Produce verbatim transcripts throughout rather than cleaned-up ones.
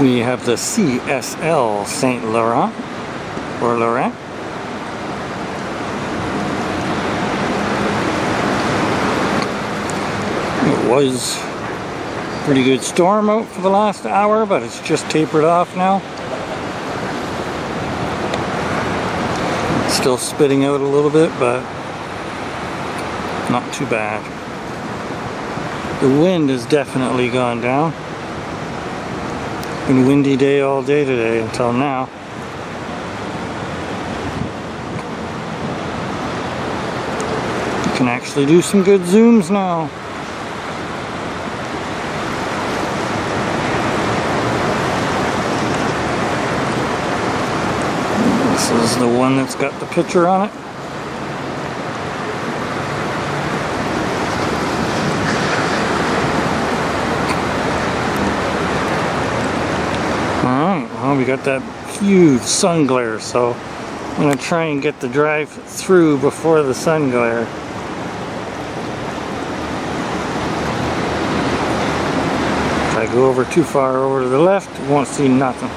We have the C S L Saint Laurent, or Laurent. It was a pretty good storm out for the last hour, but it's just tapered off now. It's still spitting out a little bit, but not too bad. The wind has definitely gone down. Been a windy day all day today until now. You can actually do some good zooms now. This is the one that's got the picture on it. Well, we got that huge sun glare, so I'm going to try and get the drive through before the sun glare. If I go over too far over to the left, you won't see nothing.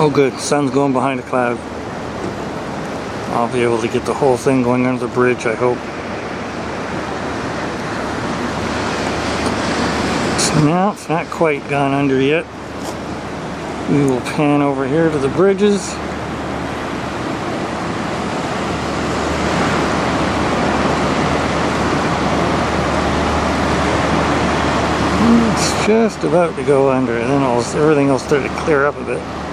Oh good, sun's going behind a cloud. I'll be able to get the whole thing going under the bridge, I hope. So now it's not quite gone under yet. We will pan over here to the bridges. It's just about to go under, and then everything will start to clear up a bit.